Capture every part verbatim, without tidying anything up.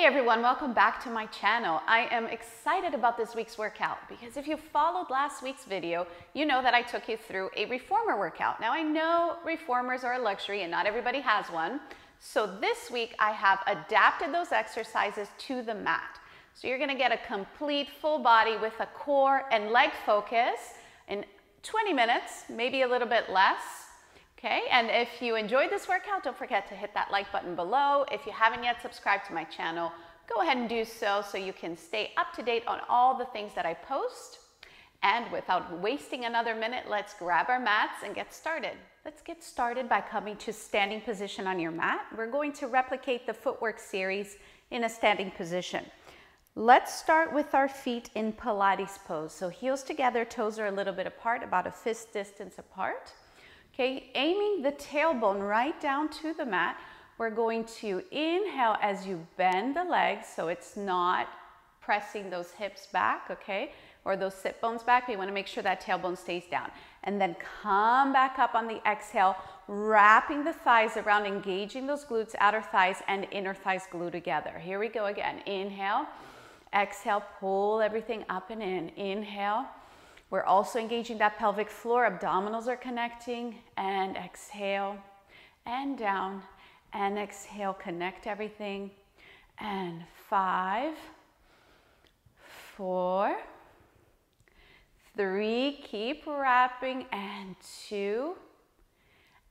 Hey everyone, welcome back to my channel. I am excited about this week's workout because if you followed last week's video, you know that I took you through a reformer workout. Now I know reformers are a luxury and not everybody has one. So this week I have adapted those exercises to the mat. So you're gonna get a complete full body with a core and leg focus in twenty minutes, maybe a little bit less. Okay, and if you enjoyed this workout, don't forget to hit that like button below. If you haven't yet subscribed to my channel, go ahead and do so so you can stay up to date on all the things that I post. And without wasting another minute, let's grab our mats and get started. Let's get started by coming to standing position on your mat. We're going to replicate the footwork series in a standing position. Let's start with our feet in Pilates pose. So heels together, toes are a little bit apart, about a fist distance apart. Okay, aiming the tailbone right down to the mat. We're going to inhale as you bend the legs so it's not pressing those hips back, okay, or those sit bones back. We want to make sure that tailbone stays down. And then come back up on the exhale, wrapping the thighs around, engaging those glutes, outer thighs and inner thighs glue together. Here we go again. Inhale, exhale, pull everything up and in. Inhale. We're also engaging that pelvic floor, abdominals are connecting, and exhale, and down, and exhale, connect everything, and five, four, three, keep wrapping, and two,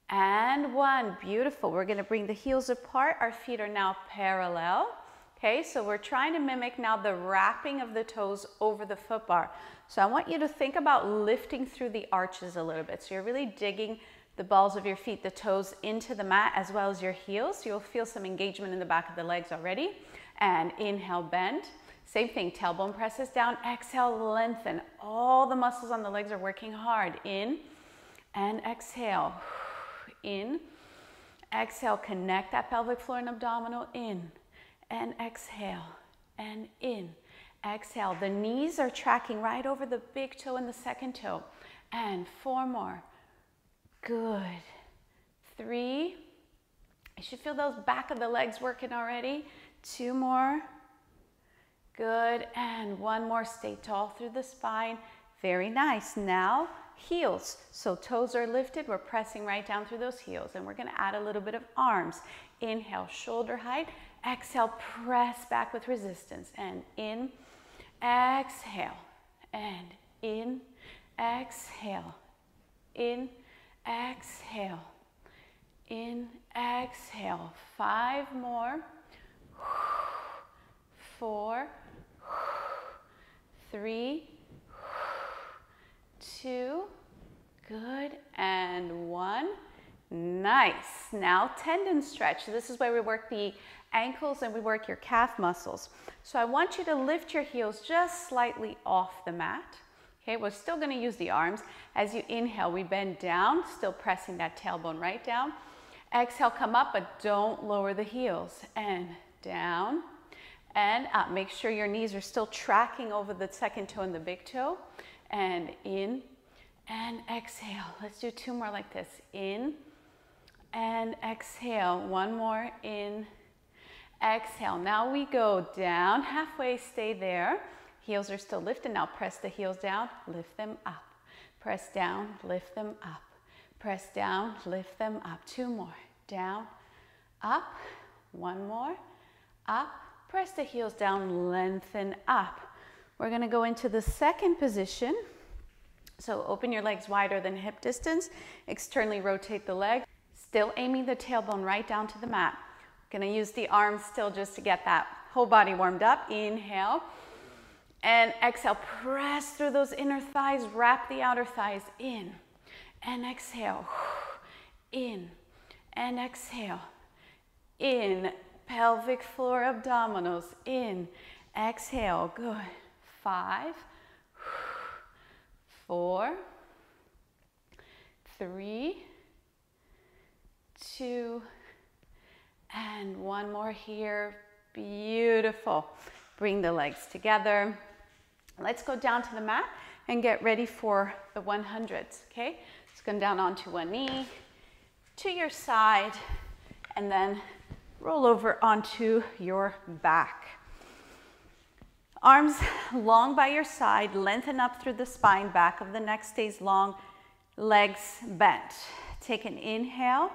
and one, beautiful. We're gonna bring the heels apart, our feet are now parallel. Okay, so we're trying to mimic now the wrapping of the toes over the foot bar. So I want you to think about lifting through the arches a little bit. So you're really digging the balls of your feet, the toes into the mat as well as your heels. So you'll feel some engagement in the back of the legs already. And inhale, bend. Same thing, tailbone presses down. Exhale, lengthen. All the muscles on the legs are working hard. In and exhale. In. Exhale, connect that pelvic floor and abdominal. In. And exhale, and in. Exhale, the knees are tracking right over the big toe and the second toe. And four more. Good. Three. You should feel those back of the legs working already. Two more. Good. And one more. Stay tall through the spine. Very nice. Now, heels. So toes are lifted. We're pressing right down through those heels. And we're going to add a little bit of arms. Inhale, shoulder height. Exhale, press back with resistance, and in, exhale, and in, exhale, in, exhale, in, exhale. Five more, four, three, two, good, and one. Nice. Now tendon stretch. This is where we work the ankles and we work your calf muscles. So I want you to lift your heels just slightly off the mat. Okay, we're still going to use the arms. As you inhale, we bend down, still pressing that tailbone right down. Exhale, come up, but don't lower the heels. And down and up. Make sure your knees are still tracking over the second toe and the big toe. And in and exhale. Let's do two more like this. In and exhale. One more. In. Exhale. Now we go down halfway, stay there. Heels are still lifted. Now press the heels down, lift them up. Press down, lift them up. Press down, lift them up. Two more. Down, up. One more. Up. Press the heels down, lengthen up. We're going to go into the second position. So open your legs wider than hip distance. Externally rotate the leg. Still aiming the tailbone right down to the mat. Gonna use the arms still just to get that whole body warmed up. Inhale and exhale. Press through those inner thighs. Wrap the outer thighs in and exhale. In and exhale. In. Pelvic floor abdominals. In. Exhale. Good. Five. Four. Three. Two. And one more here. Beautiful. Bring the legs together. Let's go down to the mat and get ready for the hundreds. Okay, let's go down onto one knee, to your side, and then roll over onto your back. Arms long by your side, lengthen up through the spine, back of the neck stays long, legs bent. Take an inhale,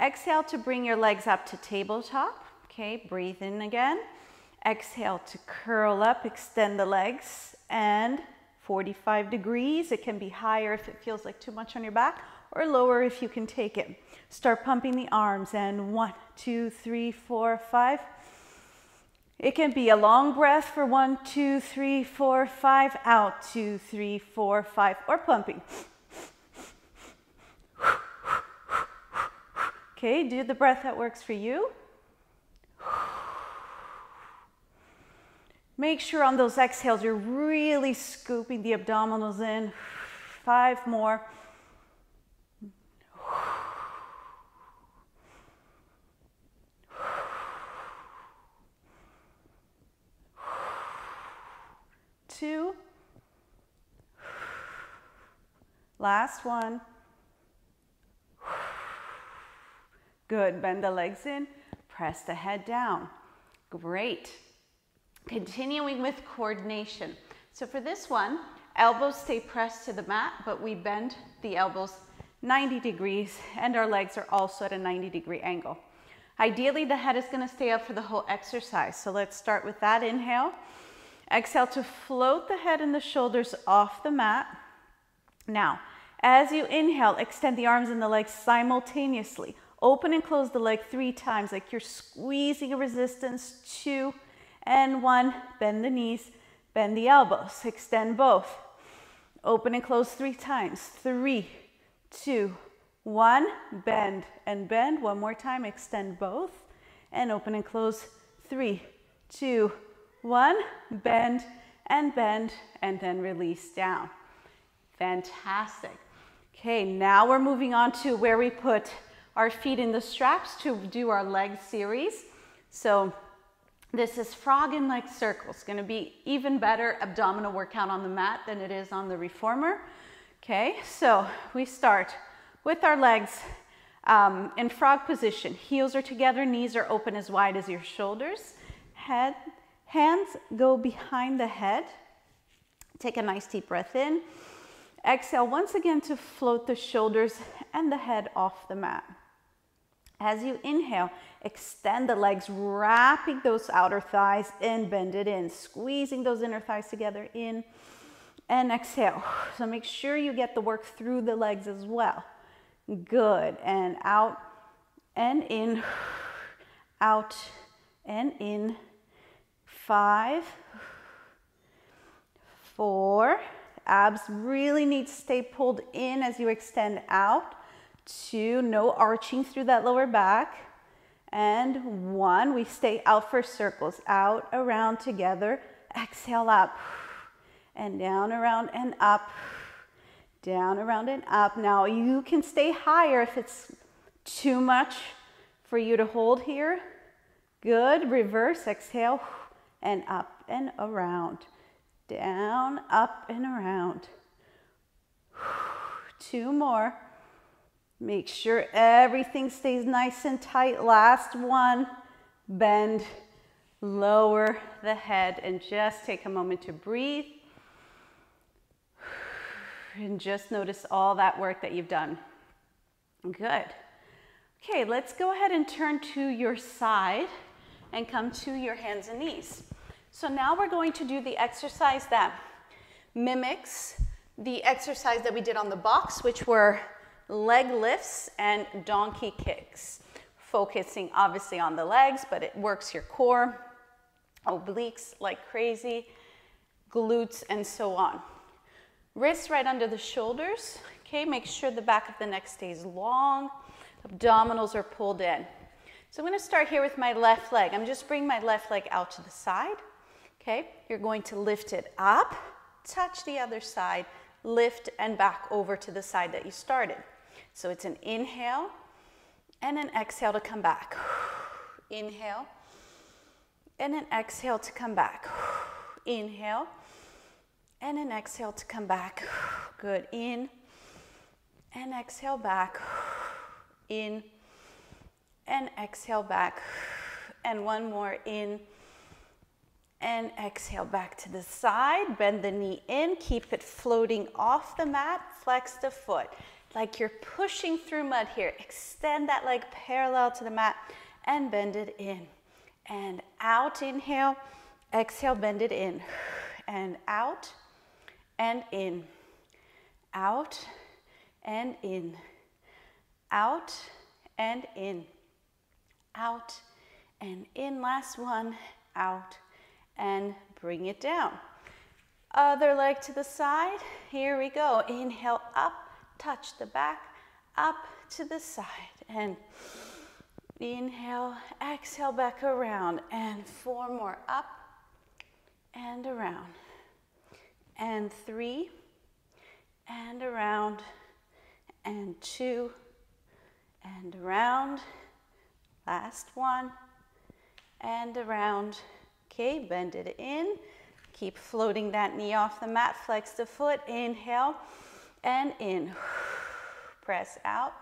exhale to bring your legs up to tabletop. Okay, breathe in again. Exhale to curl up, extend the legs, and forty-five degrees. It can be higher if it feels like too much on your back, or lower if you can take it. Start pumping the arms, and one, two, three, four, five. It can be a long breath for one, two, three, four, five, out, two, three, four, five, or pumping. Okay, do the breath that works for you. Make sure on those exhales, you're really scooping the abdominals in. Five more. Two. Last one. Good. Bend the legs in. Press the head down. Great. Continuing with coordination. So for this one, elbows stay pressed to the mat, but we bend the elbows ninety degrees, and our legs are also at a ninety degree angle. Ideally, the head is going to stay up for the whole exercise. So let's start with that inhale. Exhale to float the head and the shoulders off the mat. Now, as you inhale, extend the arms and the legs simultaneously. Open and close the leg three times, like you're squeezing a resistance. Two and one. Bend the knees, bend the elbows, extend both. Open and close three times. Three, two, one. Bend and bend. One more time. Extend both. And open and close. Three, two, one, bend and bend, and then release down. Fantastic. Okay, now we're moving on to where we put our feet in the straps to do our leg series. So this is frog and leg circles. It's gonna be even better abdominal workout on the mat than it is on the reformer. Okay, so we start with our legs um, in frog position. Heels are together, knees are open as wide as your shoulders. Head. Hands go behind the head. Take a nice deep breath in. Exhale once again to float the shoulders and the head off the mat. As you inhale, extend the legs, wrapping those outer thighs in, bend it in, squeezing those inner thighs together in, and exhale. So make sure you get the work through the legs as well. Good, and out and in, out and in. Five, four, abs really need to stay pulled in as you extend out. Two, no arching through that lower back. And one, we stay out for circles, out, around, together. Exhale up, and down, around, and up. Down, around, and up. Now you can stay higher if it's too much for you to hold here. Good, reverse, exhale. And up and around, down, up and around. Two more. Make sure everything stays nice and tight. Last one. Bend, lower the head, and just take a moment to breathe. And just notice all that work that you've done. Good. Okay, let's go ahead and turn to your side and come to your hands and knees. So now we're going to do the exercise that mimics the exercise that we did on the box, which were leg lifts and donkey kicks. Focusing obviously on the legs, but it works your core, obliques like crazy, glutes, and so on. Wrists right under the shoulders. Okay, make sure the back of the neck stays long. Abdominals are pulled in. So I'm going to start here with my left leg. I'm just bringing my left leg out to the side. Okay, you're going to lift it up, touch the other side, lift and back over to the side that you started. So it's an inhale and an exhale to come back. Inhale and an exhale to come back. Inhale and an exhale to come back. Good. In and exhale back. In and exhale back. And one more in and exhale back to the side. Bend the knee in, keep it floating off the mat, flex the foot. Like you're pushing through mud here. Extend that leg parallel to the mat and bend it in. And out, inhale, exhale, bend it in. And out, and in. Out, and in. Out, and in. Out, and in. Last one, out, and bring it down. Other leg to the side. Here we go. Inhale, up. Touch the back, up to the side, and inhale, exhale, back around, and four more, up and around, and three, and around, and two, and around, last one, and around. Okay, bend it in, keep floating that knee off the mat, flex the foot, inhale, and in, press out,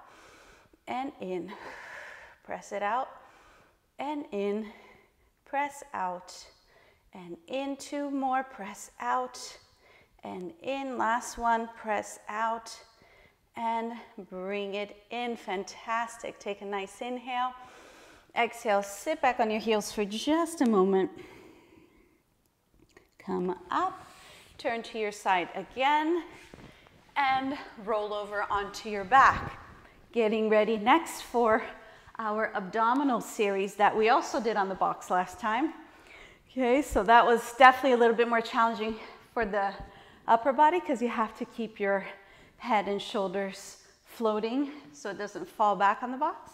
and in, press it out, and in, press out, and in, two more, press out, and in, last one, press out, and bring it in, fantastic. Take a nice inhale, exhale, sit back on your heels for just a moment, come up, turn to your side again, and roll over onto your back. Getting ready next for our abdominal series that we also did on the box last time. Okay, so that was definitely a little bit more challenging for the upper body because you have to keep your head and shoulders floating so it doesn't fall back on the box.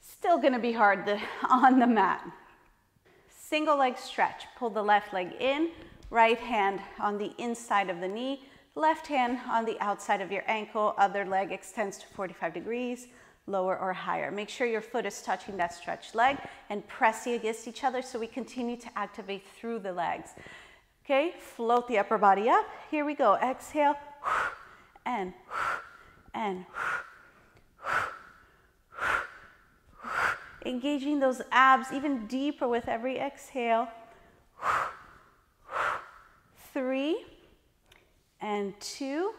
Still gonna be hard to, on the mat. Single leg stretch. Pull the left leg in, right hand on the inside of the knee, left hand on the outside of your ankle, other leg extends to forty-five degrees, lower or higher. Make sure your foot is touching that stretched leg and pressing against each other so we continue to activate through the legs. Okay, float the upper body up. Here we go. Exhale, and, and. Engaging those abs even deeper with every exhale. Three. And two,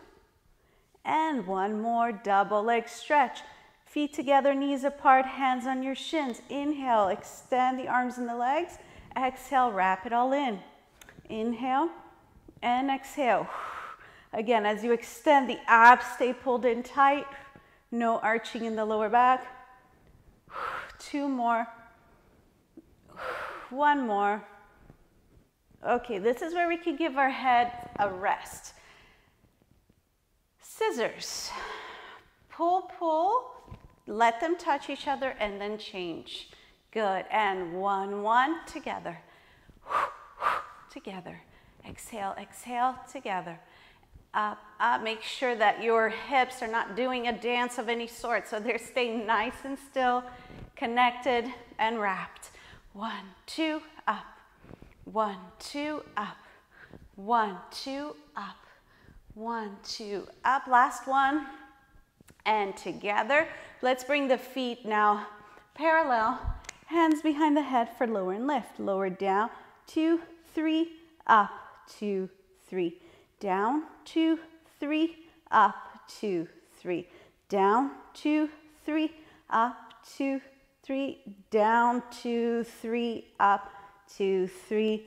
and one more, double leg stretch. Feet together, knees apart, hands on your shins. Inhale, extend the arms and the legs. Exhale, wrap it all in. Inhale, and exhale. Again, as you extend the abs, stay pulled in tight. No arching in the lower back. Two more. One more. Okay, this is where we can give our head a rest. Scissors, pull, pull, let them touch each other and then change. Good, and one, one, together, together, exhale, exhale, together. Up, up, make sure that your hips are not doing a dance of any sort, so they're staying nice and still, connected and wrapped. One, two, up, one, two, up, one, two, up. One, two, up, last one, and together. Let's bring the feet now parallel, hands behind the head for lower and lift. Lower down, two, three, up, two, three. Down, two, three, up, two, three. Down, two, three, up, two, three. Down, two, three, up, two, three.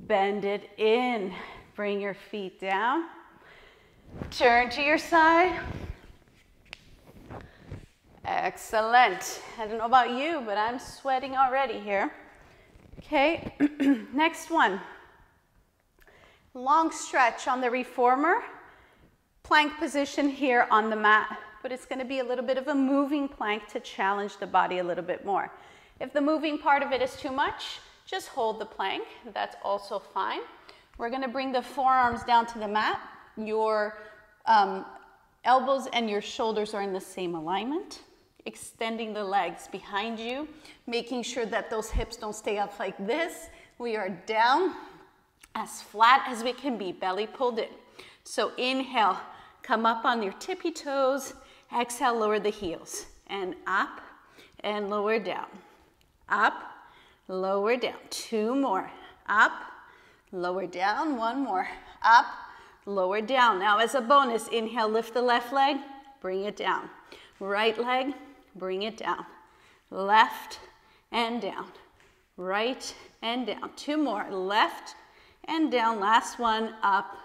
Bend it in. Bring your feet down. Turn to your side. Excellent. I don't know about you, but I'm sweating already here. Okay, next one. Long stretch on the reformer. Plank position here on the mat, but it's going to be a little bit of a moving plank to challenge the body a little bit more. If the moving part of it is too much, just hold the plank. That's also fine. We're going to bring the forearms down to the mat. Your um, elbows and your shoulders are in the same alignment. Extending the legs behind you, making sure that those hips don't stay up like this. We are down as flat as we can be, belly pulled in. So inhale, come up on your tippy toes, exhale, lower the heels, and up, and lower down. Up, lower down. Two more. Up, lower down. One more. Up, lower down. Now as a bonus, inhale, lift the left leg, bring it down. Right leg, bring it down. Left and down. Right and down. Two more. Left and down. Last one. Up,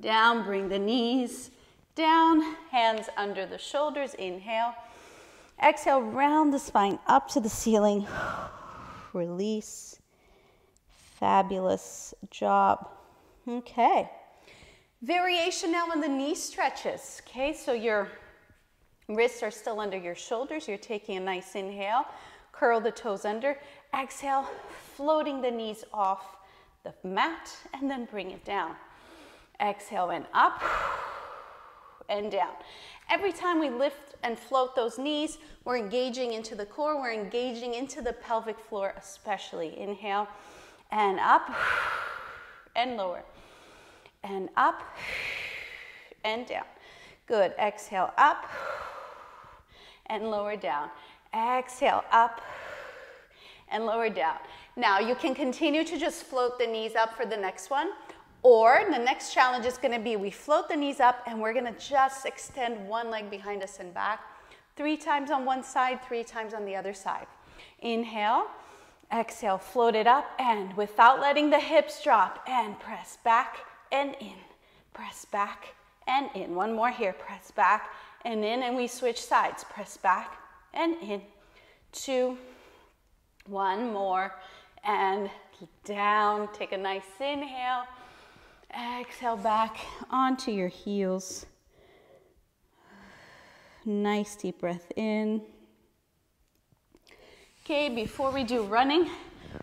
down. Bring the knees down. Hands under the shoulders. Inhale. Exhale, round the spine up to the ceiling. Release. Fabulous job. Okay. Variation now on the knee stretches. Okay, so your wrists are still under your shoulders. You're taking a nice inhale. Curl the toes under. Exhale, floating the knees off the mat and then bring it down. Exhale and up and down. Every time we lift and float those knees, we're engaging into the core. We're engaging into the pelvic floor especially. Inhale and up and lower. And up and down. Good. Exhale up and lower down. Exhale up and lower down. Now you can continue to just float the knees up for the next one, or the next challenge is going to be we float the knees up and we're going to just extend one leg behind us and back. Three times on one side, three times on the other side. Inhale, exhale, float it up and without letting the hips drop and press back and in. Press back and in. One more here. Press back and in, and we switch sides. Press back and in. Two. One more and down. Take a nice inhale. Exhale back onto your heels. Nice deep breath in. Okay, before we do running,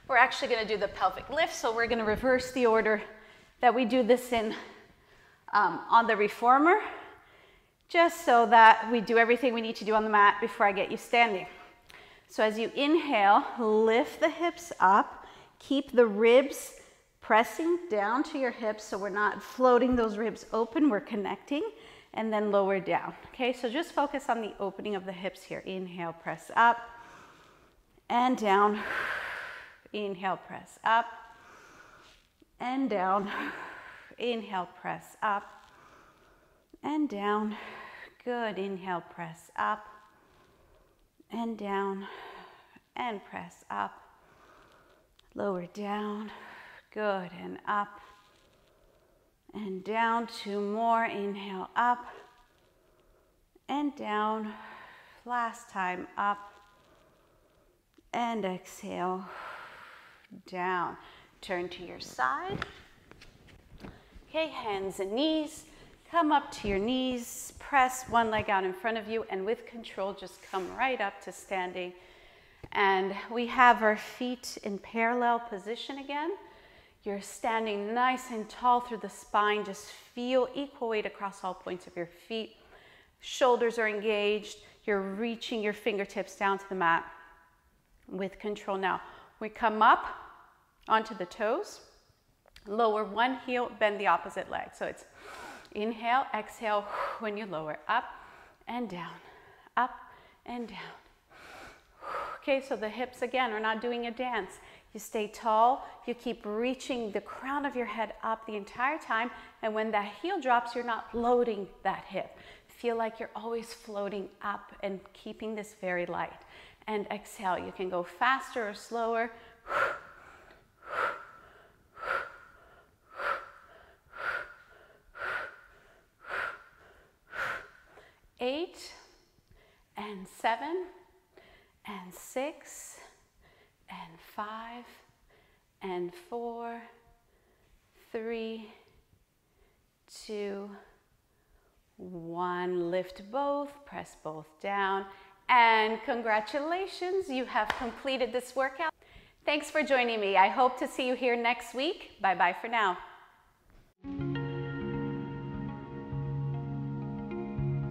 we're actually going to do the pelvic lift. So we're going to reverse the order that we do this in um, on the reformer, just so that we do everything we need to do on the mat before I get you standing. So as you inhale, lift the hips up, keep the ribs pressing down to your hips so we're not floating those ribs open, we're connecting, and then lower down. Okay, so just focus on the opening of the hips here. Inhale, press up and down. Inhale, press up and down. Inhale, press up and down. Good. Inhale, press up and down, and press up, lower down, good, and up, and down, two more, inhale, up, and down, last time, up, and exhale, down, turn to your side, okay, hands and knees, come up to your knees, press one leg out in front of you, and with control, just come right up to standing. And we have our feet in parallel position again. You're standing nice and tall through the spine. Just feel equal weight across all points of your feet. Shoulders are engaged. You're reaching your fingertips down to the mat with control. Now, we come up onto the toes, lower one heel, bend the opposite leg. So it's inhale, exhale when you lower, up and down, up and down. Okay, so the hips again are not doing a dance. You stay tall, you keep reaching the crown of your head up the entire time, and when that heel drops, you're not loading that hip. Feel like you're always floating up and keeping this very light. And exhale, you can go faster or slower. Eight, and seven, and six, and five, and four, three, two, one. Lift both, press both down, and congratulations, you have completed this workout. Thanks for joining me. I hope to see you here next week. Bye-bye for now.